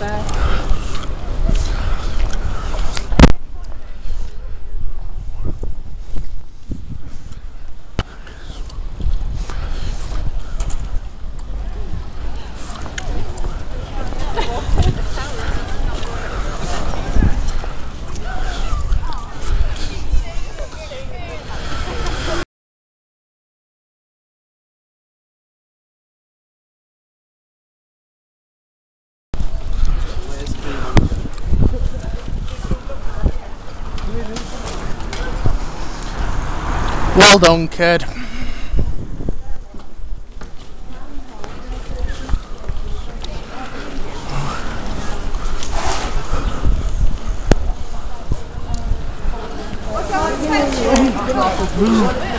like that. Well done, kid. What's